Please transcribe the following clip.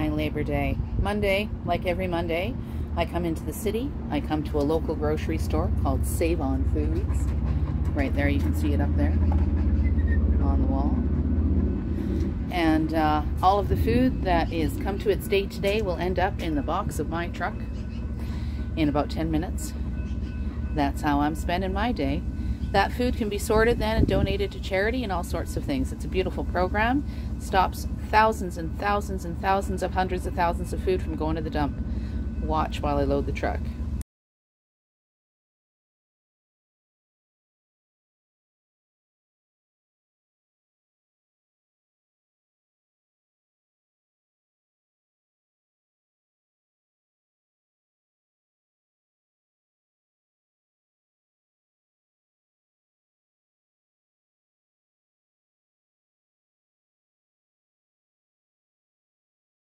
9 Labor Day. Monday, like every Monday, I come into the city. I come to a local grocery store called Save On Foods. Right there, you can see it up there on the wall. And all of the food that is come to its date today will end up in the box of my truck in about 10 minutes. That's how I'm spending my day. That food can be sorted then and donated to charity and all sorts of things. It's a beautiful program. Stops thousands and thousands and thousands of hundreds of thousands of food from going to the dump. Watch while I load the truck.